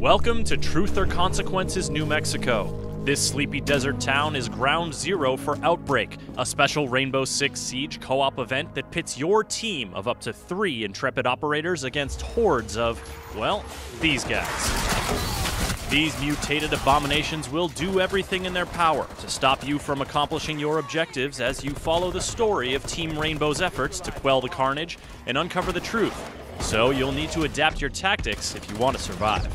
Welcome to Truth or Consequences, New Mexico. This sleepy desert town is ground zero for Outbreak, a special Rainbow Six Siege co-op event that pits your team of up to 3 intrepid operators against hordes of, well, these guys. These mutated abominations will do everything in their power to stop you from accomplishing your objectives as you follow the story of Team Rainbow's efforts to quell the carnage and uncover the truth. So you'll need to adapt your tactics if you want to survive.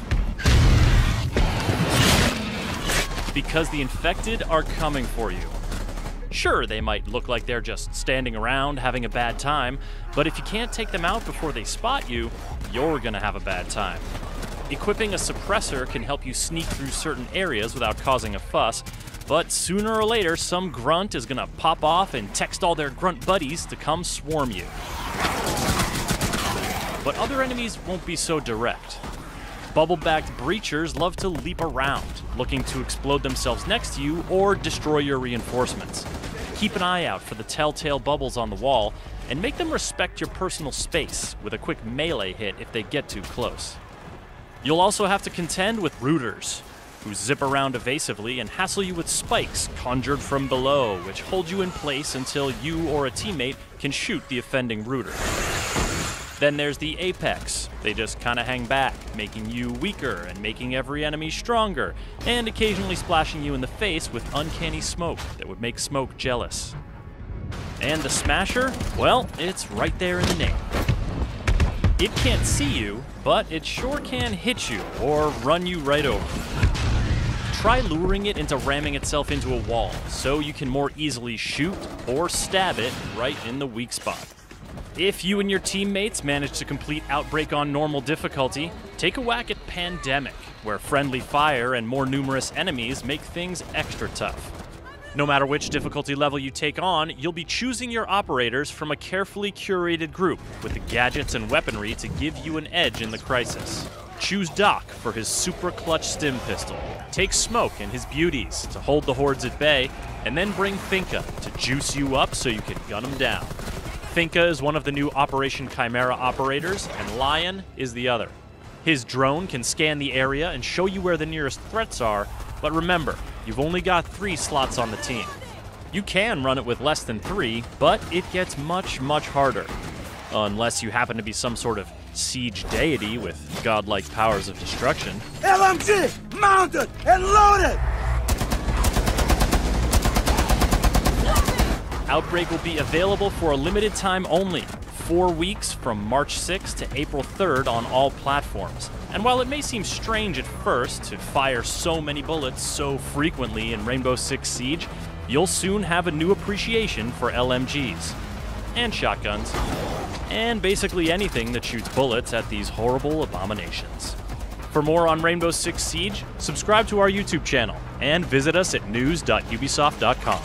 Because the infected are coming for you. Sure, they might look like they're just standing around having a bad time, but if you can't take them out before they spot you, you're gonna have a bad time. Equipping a suppressor can help you sneak through certain areas without causing a fuss, but sooner or later some grunt is gonna pop off and text all their grunt buddies to come swarm you. But other enemies won't be so direct. Bubble-backed breachers love to leap around, looking to explode themselves next to you or destroy your reinforcements. Keep an eye out for the telltale bubbles on the wall, and make them respect your personal space with a quick melee hit if they get too close. You'll also have to contend with rooters, who zip around evasively and hassle you with spikes conjured from below, which hold you in place until you or a teammate can shoot the offending rooter. Then there's the Apex. They just kind of hang back, making you weaker and making every enemy stronger, and occasionally splashing you in the face with uncanny smoke that would make Smoke jealous. And the Smasher? Well, it's right there in the name. It can't see you, but it sure can hit you or run you right over. Try luring it into ramming itself into a wall, so you can more easily shoot or stab it right in the weak spot. If you and your teammates manage to complete Outbreak on normal difficulty, take a whack at Pandemic, where friendly fire and more numerous enemies make things extra tough. No matter which difficulty level you take on, you'll be choosing your operators from a carefully curated group with the gadgets and weaponry to give you an edge in the crisis. Choose Doc for his super clutch stim pistol. Take Smoke and his beauties to hold the hordes at bay, and then bring Finka to juice you up so you can gun them down. Finka is one of the new Operation Chimera operators, and Lion is the other. His drone can scan the area and show you where the nearest threats are, but remember, you've only got 3 slots on the team. You can run it with less than 3, but it gets much, much harder. Unless you happen to be some sort of siege deity with godlike powers of destruction. LMG! Mounted and loaded! Outbreak will be available for a limited time only, 4 weeks from March 6th to April 3rd on all platforms. And while it may seem strange at first to fire so many bullets so frequently in Rainbow Six Siege, you'll soon have a new appreciation for LMGs, and shotguns, and basically anything that shoots bullets at these horrible abominations. For more on Rainbow Six Siege, subscribe to our YouTube channel and visit us at news.ubisoft.com.